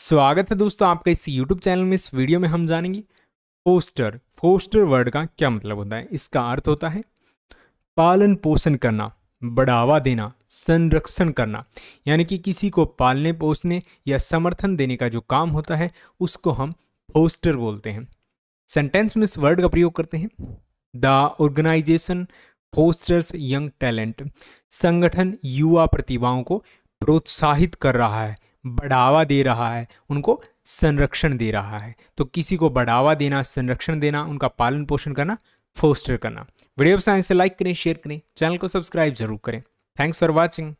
स्वागत है दोस्तों आपका इस YouTube चैनल में। इस वीडियो में हम जानेंगे फोस्टर वर्ड का क्या मतलब होता है। इसका अर्थ होता है पालन पोषण करना, बढ़ावा देना, संरक्षण करना, यानी कि किसी को पालने पोषने या समर्थन देने का जो काम होता है उसको हम फोस्टर बोलते हैं। सेंटेंस में इस वर्ड का प्रयोग करते हैं। The organisation fosters young talent, संगठन युवा प्रतिभाओं को प्रोत्साहित कर रहा है, बढ़ावा दे रहा है, उनको संरक्षण दे रहा है। तो किसी को बढ़ावा देना, संरक्षण देना, उनका पालन पोषण करना, फोस्टर करना। वीडियो पसंद आए तो लाइक करें, शेयर करें, चैनल को सब्सक्राइब जरूर करें। Thanks for watching.